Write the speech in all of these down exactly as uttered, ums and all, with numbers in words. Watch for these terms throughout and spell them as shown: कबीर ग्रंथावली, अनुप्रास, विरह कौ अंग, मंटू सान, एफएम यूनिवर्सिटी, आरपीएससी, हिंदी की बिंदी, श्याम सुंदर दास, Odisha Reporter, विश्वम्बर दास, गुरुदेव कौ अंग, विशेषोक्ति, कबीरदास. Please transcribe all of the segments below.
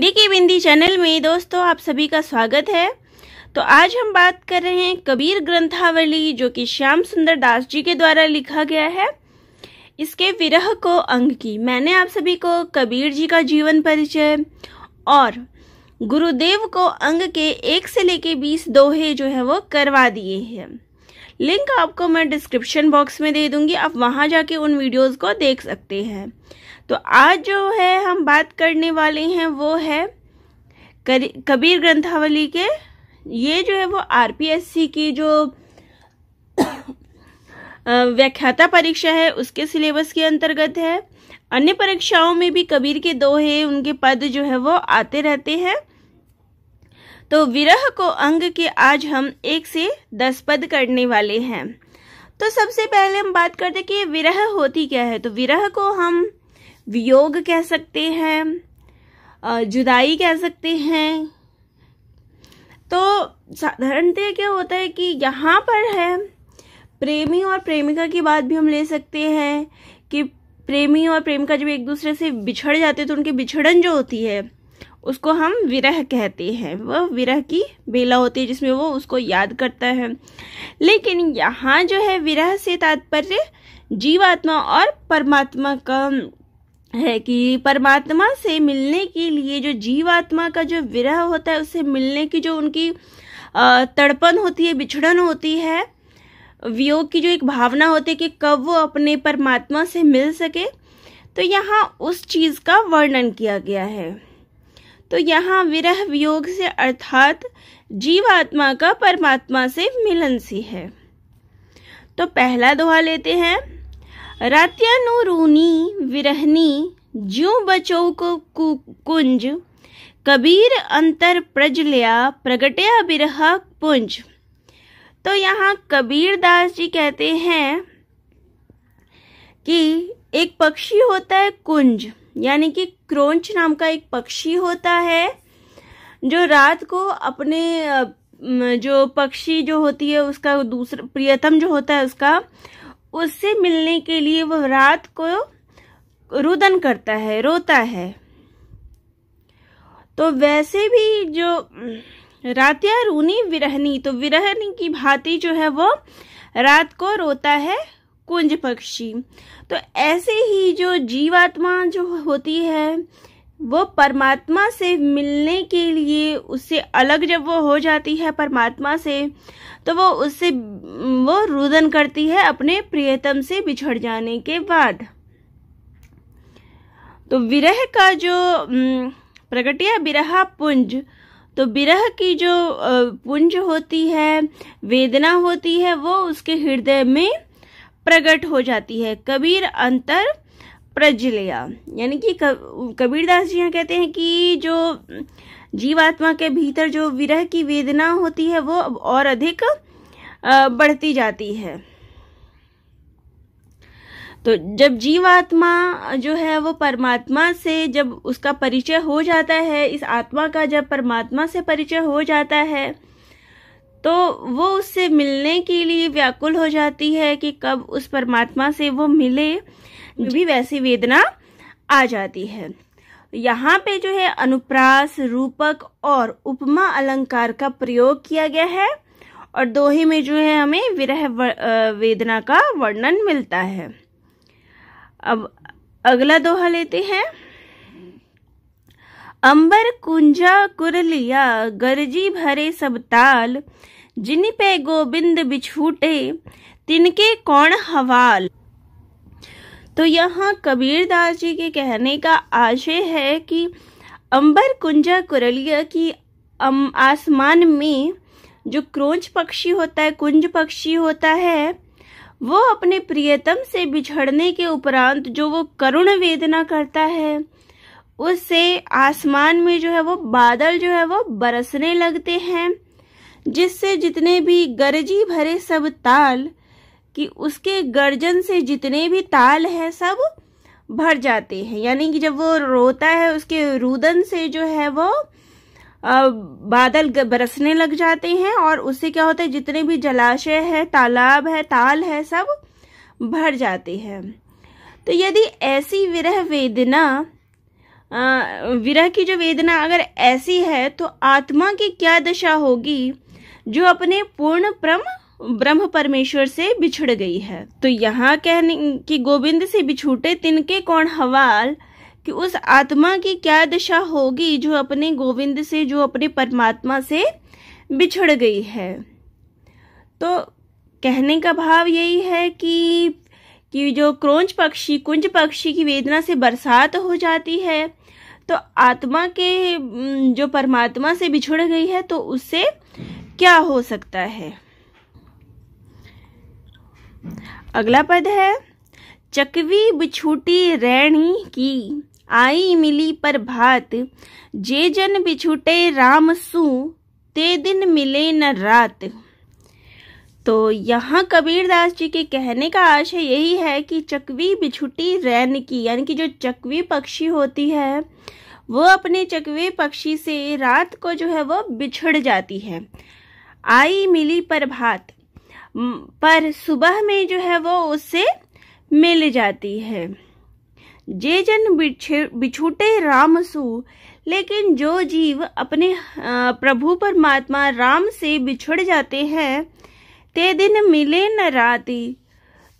हिंदी की बिंदी चैनल में दोस्तों आप सभी का स्वागत है। तो आज हम बात कर रहे हैं कबीर ग्रंथावली जो कि श्याम सुंदर दास जी के द्वारा लिखा गया है, इसके विरह कौ अंग की। मैंने आप सभी को कबीर जी का जीवन परिचय और गुरुदेव कौ अंग के एक से लेके बीस दोहे जो है वो करवा दिए हैं। लिंक आपको मैं डिस्क्रिप्शन बॉक्स में दे दूंगी, आप वहां जाके उन वीडियोस को देख सकते हैं। तो आज जो है हम बात करने वाले हैं वो है कबीर ग्रंथावली के, ये जो है वो आरपीएससी की जो व्याख्याता परीक्षा है उसके सिलेबस के अंतर्गत है। अन्य परीक्षाओं में भी कबीर के दोहे, उनके पद जो है वो आते रहते हैं। तो विरह कौ अंग के आज हम एक से दस पद करने वाले हैं। तो सबसे पहले हम बात करते हैं कि विरह होती क्या है। तो विरह को हम वियोग कह सकते हैं, जुदाई कह सकते हैं। तो साधारणतः क्या होता है कि यहाँ पर है प्रेमी और प्रेमिका की बात भी हम ले सकते हैं कि प्रेमी और प्रेमिका जब एक दूसरे से बिछड़ जाते हैं तो उनकी बिछड़न जो होती है उसको हम विरह कहते हैं। वह विरह की बेला होती है जिसमें वो उसको याद करता है। लेकिन यहाँ जो है विरह से तात्पर्य जीवात्मा और परमात्मा का है कि परमात्मा से मिलने के लिए जो जीवात्मा का जो विरह होता है उससे मिलने की जो उनकी तड़पन होती है, बिछड़न होती है, वियोग की जो एक भावना होती है कि कब वो अपने परमात्मा से मिल सके, तो यहाँ उस चीज़ का वर्णन किया गया है। तो यहाँ विरह वियोग से अर्थात जीवात्मा का परमात्मा से मिलन सी है। तो पहला दोहा लेते हैं। रात्यानुरूनी विरहनी ज्यों बचो को कुंज, कबीर अंतर प्रजलया प्रगटया विरहा पुंज। तो यहाँ कबीरदास जी कहते हैं कि एक पक्षी होता है कुंज, यानी कि क्रोंच नाम का एक पक्षी होता है जो रात को अपने जो पक्षी जो होती है उसका दूसरा प्रियतम जो होता है उसका, उससे मिलने के लिए वो रात को रुदन करता है, रोता है। तो वैसे भी जो रातिया रूनी विरहनी, तो विरहनी की भांति जो है वो रात को रोता है कुंज पक्षी। तो ऐसे ही जो जीवात्मा जो होती है वो परमात्मा से मिलने के लिए, उससे अलग जब वो हो जाती है परमात्मा से, तो वो उससे वो रुदन करती है अपने प्रियतम से बिछड़ जाने के बाद। तो विरह का जो प्रगटिया विरहा पुंज, तो विरह की जो पुंज होती है, वेदना होती है, वो उसके हृदय में प्रगट हो जाती है। कबीर अंतर प्रजलया, यानी कि कबीरदास जी यहाँ कहते हैं कि जो जीवात्मा के भीतर जो विरह की वेदना होती है वो और अधिक बढ़ती जाती है। तो जब जीवात्मा जो है वो परमात्मा से जब उसका परिचय हो जाता है, इस आत्मा का जब परमात्मा से परिचय हो जाता है, तो वो उससे मिलने के लिए व्याकुल हो जाती है कि कब उस परमात्मा से वो मिले, भी वैसी वेदना आ जाती है। यहाँ पे जो है अनुप्रास, रूपक और उपमा अलंकार का प्रयोग किया गया है और दोहे में जो है हमें विरह वेदना का वर्णन मिलता है। अब अगला दोहा लेते हैं। अंबर कुंजा कुरलिया गरजी भरे सब ताल, जिन पे गोविंद बिछूटे तिनके कौन हवाल। तो यहाँ कबीरदास जी के कहने का आशय है कि अंबर कुंजा कुरलिया की आसमान में जो क्रोंच पक्षी होता है, कुंज पक्षी होता है, वो अपने प्रियतम से बिछड़ने के उपरांत जो वो करुण वेदना करता है, उससे आसमान में जो है वो बादल जो है वो बरसने लगते हैं, जिससे जितने भी गरजी भरे सब ताल, कि उसके गर्जन से जितने भी ताल हैं सब भर जाते हैं। यानी कि जब वो रोता है उसके रुदन से जो है वो बादल बरसने लग जाते हैं और उससे क्या होता है, जितने भी जलाशय है, तालाब है, ताल है, सब भर जाते हैं। तो यदि ऐसी विरह वेदना विरह की जो वेदना अगर ऐसी है तो आत्मा की क्या दशा होगी जो अपने पूर्ण ब्रह्म ब्रह्म परमेश्वर से बिछड़ गई है। तो यहाँ कहने कि गोविंद से बिछूटे तिनके कौन हवाल, कि उस आत्मा की क्या दशा होगी जो अपने गोविंद से, जो अपने परमात्मा से बिछड़ गई है। तो कहने का भाव यही है कि कि जो क्रोंच पक्षी, कुंज पक्षी की वेदना से बरसात हो जाती है, तो आत्मा के जो परमात्मा से बिछड़ गई है तो उससे क्या हो सकता है। अगला पद है, चकवी बिछूटी रैणी की आई मिली पर भात, जे जन बिछूटे राम सू ते दिन मिले न रात। तो यहाँ कबीरदास जी के कहने का आशय यही है कि चकवी बिछुटी रैन की, यानी कि जो चकवी पक्षी होती है वो अपने चकवी पक्षी से रात को जो है वो बिछड़ जाती है। आई मिली पर भात, पर सुबह में जो है वो उससे मिल जाती है। जे जन बिछुटे राम सु, लेकिन जो जीव अपने प्रभु परमात्मा राम से बिछड़ जाते हैं ते दिन मिले न राती,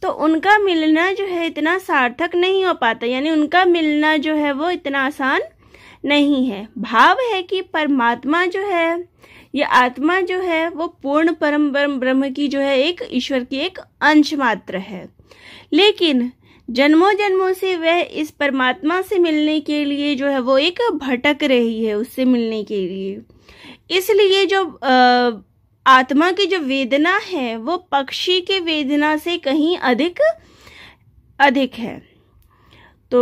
तो उनका मिलना जो है इतना सार्थक नहीं हो पाता, यानी उनका मिलना जो है वो इतना आसान नहीं है। भाव है कि परमात्मा जो है, ये आत्मा जो है वो पूर्ण परम ब्रह्म की जो है एक ईश्वर की एक अंश मात्र है, लेकिन जन्मों जन्मों से वह इस परमात्मा से मिलने के लिए जो है वो एक भटक रही है, उससे मिलने के लिए। इसलिए जो आ, आत्मा की जो वेदना है वो पक्षी के वेदना से कहीं अधिक अधिक है। तो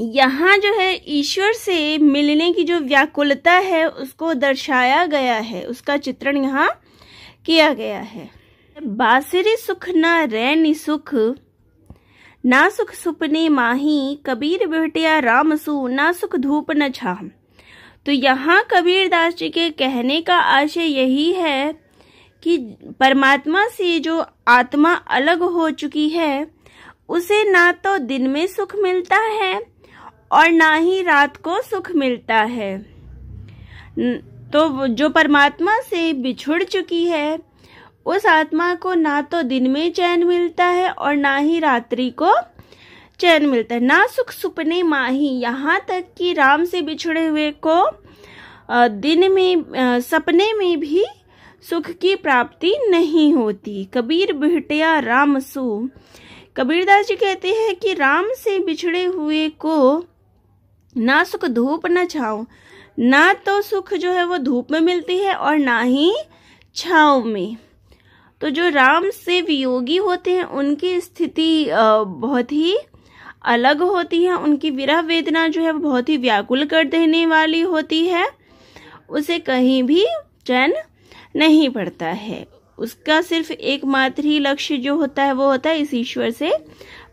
यहाँ जो है ईश्वर से मिलने की जो व्याकुलता है उसको दर्शाया गया है, उसका चित्रण यहाँ किया गया है। बासरी सुख ना रैनी सुख, ना सुख सुपने माही, कबीर बिहटिया राम सु, ना सुख धूप न छाम। तो यहाँ कबीरदास जी के कहने का आशय यही है कि परमात्मा से जो आत्मा अलग हो चुकी है उसे ना तो दिन में सुख मिलता है और ना ही रात को सुख मिलता है। तो जो परमात्मा से बिछुड़ चुकी है उस आत्मा को ना तो दिन में चैन मिलता है और ना ही रात्रि को चैन मिलता है। ना सुख सुपने माही, यहाँ तक कि राम से बिछड़े हुए को दिन में सपने में भी सुख की प्राप्ति नहीं होती। कबीर बिहटिया राम सु, कबीरदास जी कहते हैं कि राम से बिछड़े हुए को ना सुख धूप न छाँव, ना तो सुख जो है वो धूप में मिलती है और ना ही छाँव में। तो जो राम से वियोगी होते हैं उनकी स्थिति बहुत ही अलग होती है, उनकी विरह वेदना जो है बहुत ही व्याकुल कर देने वाली होती है, उसे कहीं भी चैन नहीं पड़ता है। उसका सिर्फ एकमात्र ही लक्ष्य जो होता है वो होता है इस ईश्वर से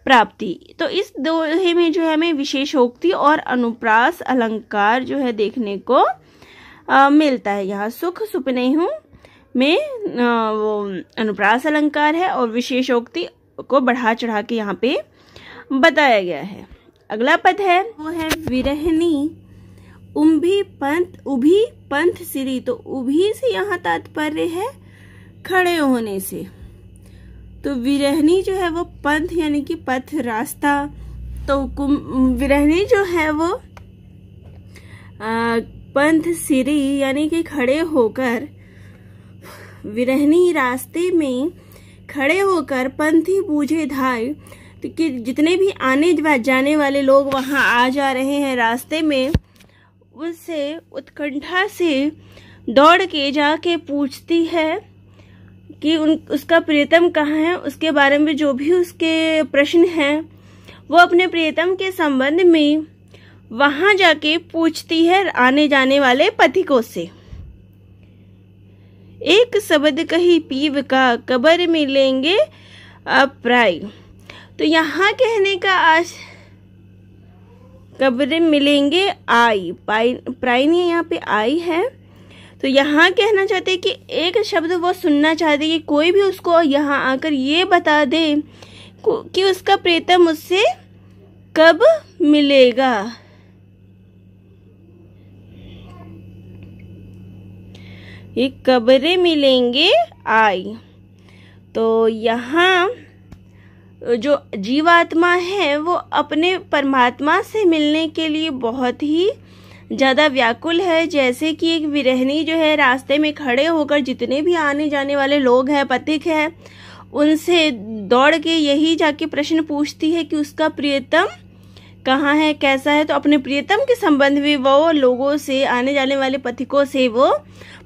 प्राप्ति। तो इस दोहे में जो है हमें विशेषोक्ति और अनुप्रास अलंकार जो है देखने को आ, मिलता है। यहाँ सुख सुपने हूँ में आ, वो अनुप्रास अलंकार है और विशेषोक्ति को बढ़ा चढ़ा के यहाँ पे बताया गया है। अगला पद है वो है विरहनी उम्भी पंथ उभी पंथ सिरी। तो उभी से यहाँ तात्पर्य है खड़े होने से। तो विरहनी जो है वो पंथ यानी कि पथ रास्ता। तो विरहनी जो है वो आ, पंथ सिरी यानी कि खड़े होकर, विरहनी रास्ते में खड़े होकर पंथी बूझे धाय। तो कि जितने भी आने जाने वाले लोग वहाँ आ जा रहे हैं रास्ते में, उससे उत्कंठा से दौड़ के जाके पूछती है कि उन उसका प्रियतम कहाँ है, उसके बारे में जो भी उसके प्रश्न हैं वो अपने प्रियतम के संबंध में वहाँ जाके पूछती है आने जाने वाले पथिकों से। एक शब्द कही पीव का, कबर में लेंगे अपराई। तो यहाँ कहने का आज कब्र मिलेंगे आई, प्राइन यहाँ पे आई है। तो यहाँ कहना चाहते हैं कि एक शब्द वो सुनना चाहते हैं कि कोई भी उसको यहाँ आकर ये बता दे कि उसका प्रेतम उससे कब मिलेगा। ये कब्रें मिलेंगे आई। तो यहाँ जो जीवात्मा है वो अपने परमात्मा से मिलने के लिए बहुत ही ज़्यादा व्याकुल है। जैसे कि एक विरहनी जो है रास्ते में खड़े होकर जितने भी आने जाने वाले लोग हैं, पथिक हैं, उनसे दौड़ के यही जाके प्रश्न पूछती है कि उसका प्रियतम कहाँ है, कैसा है। तो अपने प्रियतम के संबंध में वो लोगों से, आने जाने वाले पथिकों से वो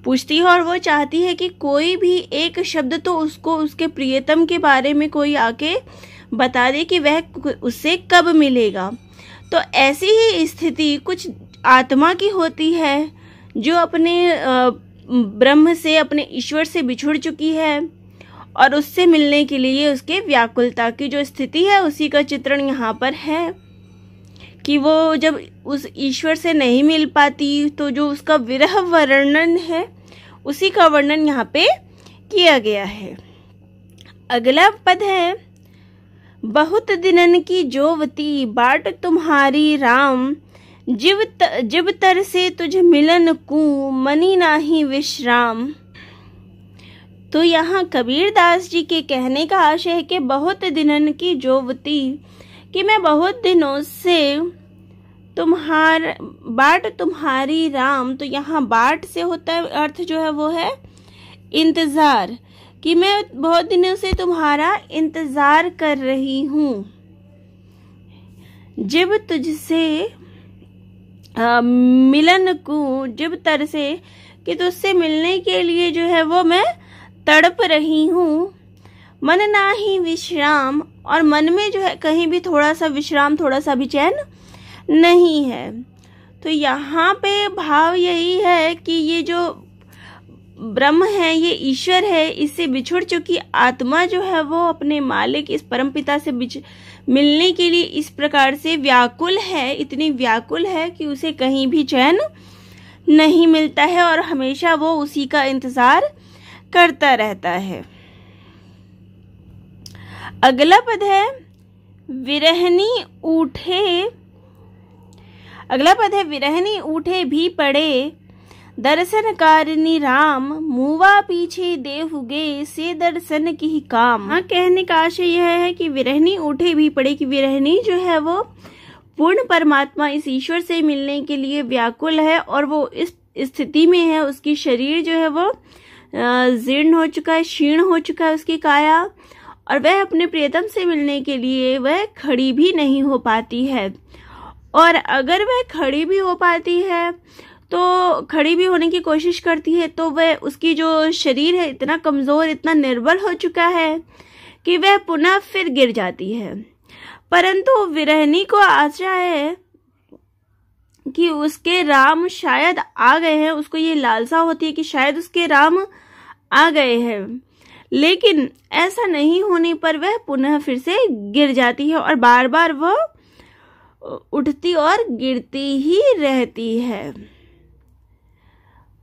पूछती है, और वो चाहती है कि कोई भी एक शब्द तो उसको उसके प्रियतम के बारे में कोई आके बता दे कि वह उससे कब मिलेगा। तो ऐसी ही स्थिति कुछ आत्मा की होती है जो अपने ब्रह्म से, अपने ईश्वर से बिछुड़ चुकी है, और उससे मिलने के लिए उसके व्याकुलता की जो स्थिति है उसी का चित्रण यहाँ पर है कि वो जब उस ईश्वर से नहीं मिल पाती तो जो उसका विरह वर्णन है उसी का वर्णन यहाँ पे किया गया है। अगला पद है, बहुत दिनन की जोवती बाट तुम्हारी राम, जिव त, जिव तर से तुझ मिलन कू मनी नाही विश्राम। तो यहाँ कबीरदास जी के कहने का आशय है कि बहुत दिनन की जोवती, कि मैं बहुत दिनों से तुम्हार बाट तुम्हारी राम, तो यहाँ बाट से होता है अर्थ जो है वो है इंतज़ार, कि मैं बहुत दिनों से तुम्हारा इंतज़ार कर रही हूँ। जिब तुझसे आ, मिलन को, जिब तर से कि तुझसे मिलने के लिए जो है वो मैं तड़प रही हूँ। मन ना ही विश्राम, और मन में जो है कहीं भी थोड़ा सा विश्राम, थोड़ा सा भी चैन नहीं है। तो यहाँ पे भाव यही है कि ये जो ब्रह्म है, ये ईश्वर है, इससे बिछुड़ चुकी आत्मा जो है वो अपने मालिक, इस परमपिता से बिछ मिलने के लिए इस प्रकार से व्याकुल है, इतनी व्याकुल है कि उसे कहीं भी चैन नहीं मिलता है, और हमेशा वो उसी का इंतज़ार करता रहता है। अगला पद है विरहनी उठे, अगला पद है विरहनी उठे भी पड़े दर्शन कारिणी राम, मुवा पीछे देहुगे से दर्शन की काम। हाँ, कहने का आशय यह है कि विरहनी उठे भी पड़े, कि विरहनी जो है वो पूर्ण परमात्मा इस ईश्वर से मिलने के लिए व्याकुल है, और वो इस स्थिति में है, उसकी शरीर जो है वो जीर्ण हो चुका है, क्षीण हो चुका है उसकी काया, और वह अपने प्रियतम से मिलने के लिए वह खड़ी भी नहीं हो पाती है। और अगर वह खड़ी भी हो पाती है तो खड़ी भी होने की कोशिश करती है तो वह, उसकी जो शरीर है इतना कमज़ोर, इतना निर्बल हो चुका है कि वह पुनः फिर गिर जाती है। परंतु विरहनी को आशा है कि उसके राम शायद आ गए हैं, उसको ये लालसा होती है कि शायद उसके राम आ गए हैं, लेकिन ऐसा नहीं होने पर वह पुनः फिर से गिर जाती है, और बार बार वह उठती और गिरती ही रहती है।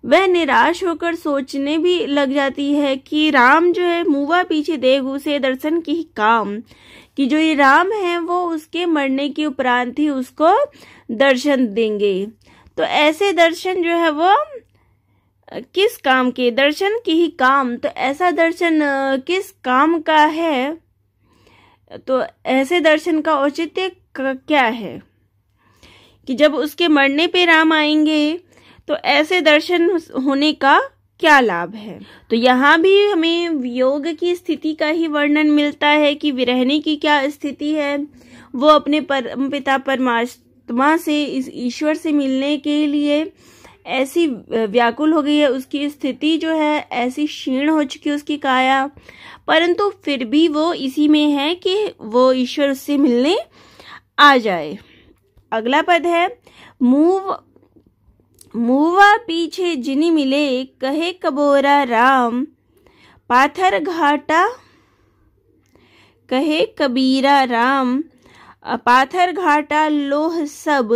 वह निराश होकर सोचने भी लग जाती है कि राम जो है मुवा पीछे देहु से दर्शन की काम, कि जो ये राम है वो उसके मरने के उपरांत ही उसको दर्शन देंगे। तो ऐसे दर्शन जो है वो किस काम के, दर्शन की ही काम, तो ऐसा दर्शन किस काम का है, तो ऐसे दर्शन का औचित्य क्या है कि जब उसके मरने पे राम आएंगे तो ऐसे दर्शन होने का क्या लाभ है। तो यहाँ भी हमें वियोग की स्थिति का ही वर्णन मिलता है कि विरहनी की क्या स्थिति है, वो अपने परमपिता परमात्मा से, इस ईश्वर से मिलने के लिए ऐसी व्याकुल हो गई है, उसकी स्थिति जो है ऐसी क्षीण हो चुकी है उसकी काया, परंतु फिर भी वो इसी में है कि वो ईश्वर उससे मिलने आ जाए। अगला पद है मूव मुवा पीछे जिनी मिले कहे कबोरा राम, पाथर घाटा कहे कबीरा राम, पाथर घाटा लोह सब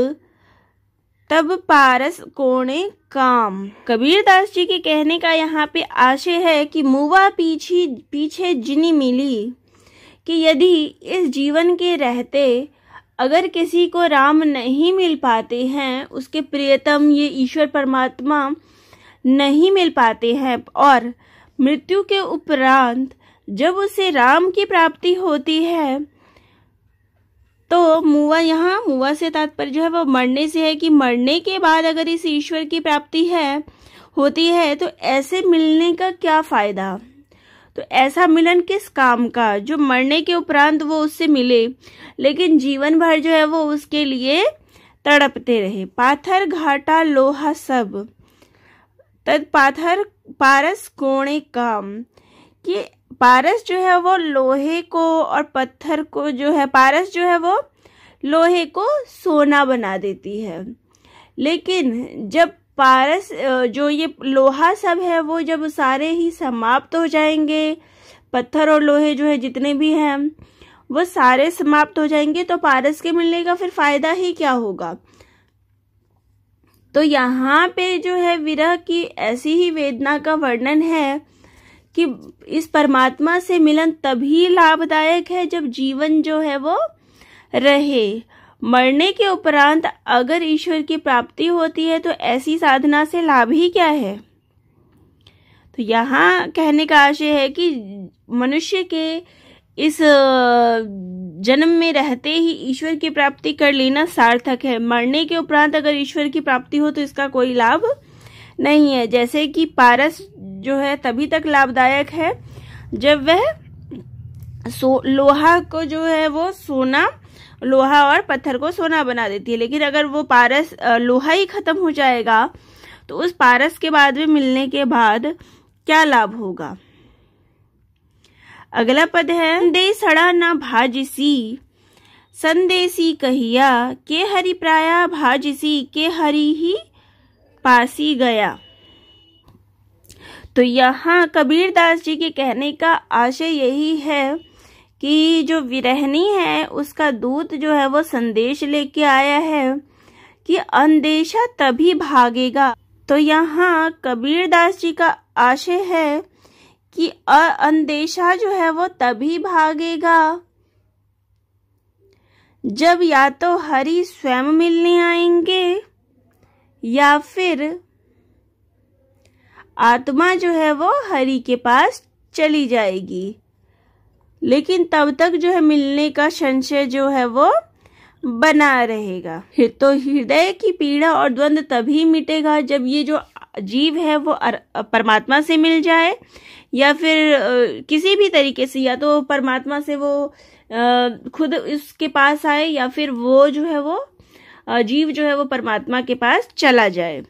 तब पारस कोणे काम। कबीरदास जी के कहने का यहाँ पे आशय है कि मुवा पीछे पीछे जिनी मिली, कि यदि इस जीवन के रहते अगर किसी को राम नहीं मिल पाते हैं, उसके प्रियतम ये ईश्वर परमात्मा नहीं मिल पाते हैं और मृत्यु के उपरांत जब उसे राम की प्राप्ति होती है तो मुआ यहाँ मुआ से तात्पर्य जो है वो मरने से है कि मरने के बाद अगर इस ईश्वर की प्राप्ति है होती है तो ऐसे मिलने का क्या फायदा, तो ऐसा मिलन किस काम का जो मरने के उपरांत वो उससे मिले लेकिन जीवन भर जो है वो उसके लिए तड़पते रहे। पाथर घाटा लोहा सब तद पाथर पारस कोणे काम, कि पारस जो है वो लोहे को और पत्थर को जो है पारस जो है वो लोहे को सोना बना देती है, लेकिन जब पारस जो ये लोहा सब है वो जब सारे ही समाप्त हो जाएंगे, पत्थर और लोहे जो है जितने भी हैं वो सारे समाप्त हो जाएंगे तो पारस के मिलने का फिर फायदा ही क्या होगा। तो यहाँ पे जो है विरह की ऐसी ही वेदना का वर्णन है कि इस परमात्मा से मिलन तभी लाभदायक है जब जीवन जो है वो रहे। मरने के उपरांत अगर ईश्वर की प्राप्ति होती है तो ऐसी साधना से लाभ ही क्या है। तो यहाँ कहने का आशय है कि मनुष्य के इस जन्म में रहते ही ईश्वर की प्राप्ति कर लेना सार्थक है। मरने के उपरांत अगर ईश्वर की प्राप्ति हो तो इसका कोई लाभ नहीं है। जैसे कि पारस जो है तभी तक लाभदायक है जब वह सो लोहा को जो है वो सोना, लोहा और पत्थर को सोना बना देती है, लेकिन अगर वो पारस लोहा ही खत्म हो जाएगा तो उस पारस के बाद में मिलने के बाद क्या लाभ होगा। अगला पद है दे सड़ा ना भाजिसी संदेसी कहिया के हरि प्राया भाजिसी के हरि ही पासी गया। तो यहाँ कबीरदास जी के कहने का आशय यही है कि जो विरहनी है उसका दूत जो है वो संदेश लेके आया है कि अंदेशा तभी भागेगा। तो यहाँ कबीरदास जी का आशय है कि अंदेशा जो है वो तभी भागेगा जब या तो हरि स्वयं मिलने आएंगे या फिर आत्मा जो है वो हरि के पास चली जाएगी, लेकिन तब तक जो है मिलने का संशय जो है वो बना रहेगा। तो हृदय की पीड़ा और द्वंद तभी मिटेगा जब ये जो जीव है वो परमात्मा से मिल जाए या फिर किसी भी तरीके से या तो परमात्मा से वो खुद उसके पास आए या फिर वो जो है वो जीव जो है वो परमात्मा के पास चला जाए।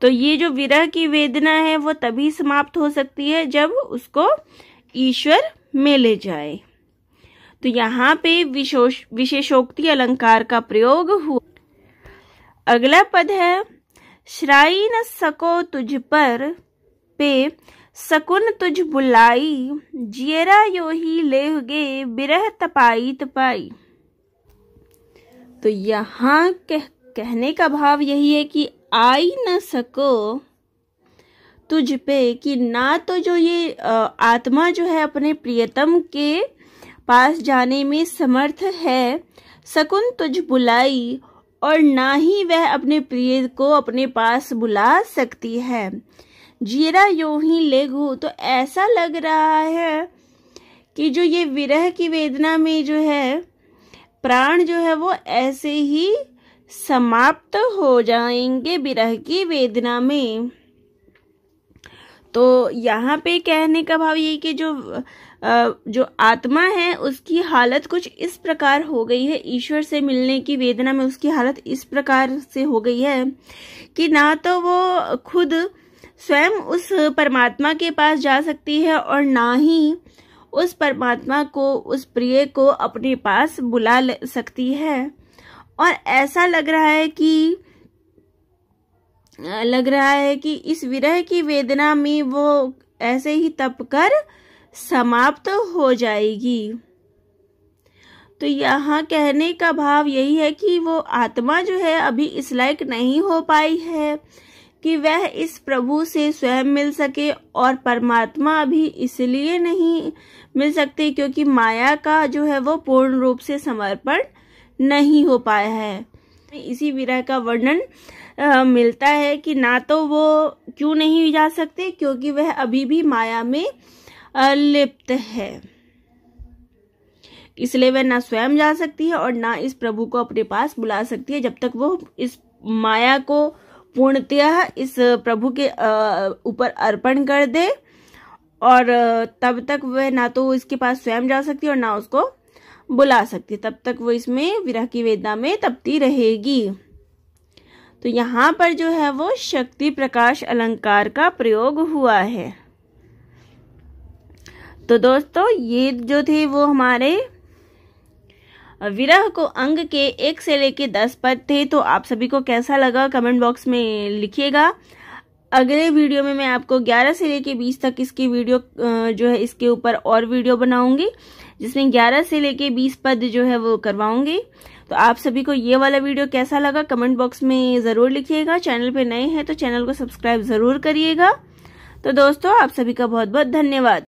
तो ये जो विरह की वेदना है वो तभी समाप्त हो सकती है जब उसको ईश्वर मिल जाए। तो यहाँ पे विशेष विशेषोक्ति अलंकार का प्रयोग हुआ। अगला पद है श्राई न सको तुझ पर पे सकुन तुझ बुलाई जियरा यो ही लेह गे बिरह तपाई तपाई। तो यहाँ कह, कहने का भाव यही है कि आई न सको तुझ पे, कि ना तो जो ये आत्मा जो है अपने प्रियतम के पास जाने में समर्थ है, सकुन तुझ बुलाई, और ना ही वह अपने प्रिय को अपने पास बुला सकती है। जीरा यो ही लेघु, तो ऐसा लग रहा है कि जो ये विरह की वेदना में जो है प्राण जो है वो ऐसे ही समाप्त हो जाएंगे विरह की वेदना में। तो यहाँ पे कहने का भाव ये कि जो जो आत्मा है उसकी हालत कुछ इस प्रकार हो गई है, ईश्वर से मिलने की वेदना में उसकी हालत इस प्रकार से हो गई है कि ना तो वो खुद स्वयं उस परमात्मा के पास जा सकती है और ना ही उस परमात्मा को, उस प्रिय को अपने पास बुला सकती है। और ऐसा लग रहा है कि लग रहा है कि इस विरह की वेदना में वो ऐसे ही तपकर समाप्त हो जाएगी। तो यहाँ कहने का भाव यही है कि वो आत्मा जो है अभी इस लायक नहीं हो पाई है कि वह इस प्रभु से स्वयं मिल सके, और परमात्मा अभी इसलिए नहीं मिल सकते क्योंकि माया का जो है वो पूर्ण रूप से समर्पण नहीं हो पाया है। इसी विरह का वर्णन आ, मिलता है कि ना तो वो क्यों नहीं जा सकते, क्योंकि वह अभी भी माया में आ, लिप्त है, इसलिए वह ना स्वयं जा सकती है और ना इस प्रभु को अपने पास बुला सकती है, जब तक वो इस माया को पूर्णतः इस प्रभु के ऊपर अर्पण कर दे। और तब तक वह ना तो इसके पास स्वयं जा सकती है और ना उसको बुला सकती, तब तक वो इसमें विरह की वेदना में तपती रहेगी। तो यहाँ पर जो है वो शक्ति प्रकाश अलंकार का प्रयोग हुआ है। तो दोस्तों ये जो थे वो हमारे विरह को अंग के एक से लेके दस पद थे। तो आप सभी को कैसा लगा कमेंट बॉक्स में लिखिएगा। अगले वीडियो में मैं आपको ग्यारह से लेके बीस तक इसकी वीडियो जो है इसके ऊपर और वीडियो बनाऊंगी, जिसमें ग्यारह से लेके बीस पद जो है वो करवाऊंगी। तो आप सभी को ये वाला वीडियो कैसा लगा कमेंट बॉक्स में ज़रूर लिखिएगा। चैनल पे नए हैं तो चैनल को सब्सक्राइब ज़रूर करिएगा। तो दोस्तों आप सभी का बहुत बहुत धन्यवाद।